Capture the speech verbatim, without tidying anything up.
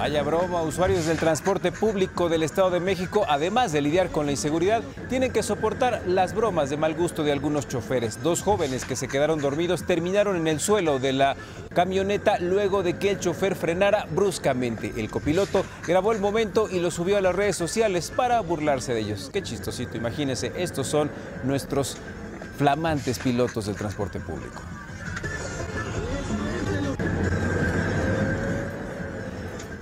Vaya broma, usuarios del transporte público del Estado de México, además de lidiar con la inseguridad, tienen que soportar las bromas de mal gusto de algunos choferes. Dos jóvenes que se quedaron dormidos terminaron en el suelo de la camioneta luego de que el chofer frenara bruscamente. El copiloto grabó el momento y lo subió a las redes sociales para burlarse de ellos. Qué chistosito, imagínense, estos son nuestros flamantes pilotos del transporte público.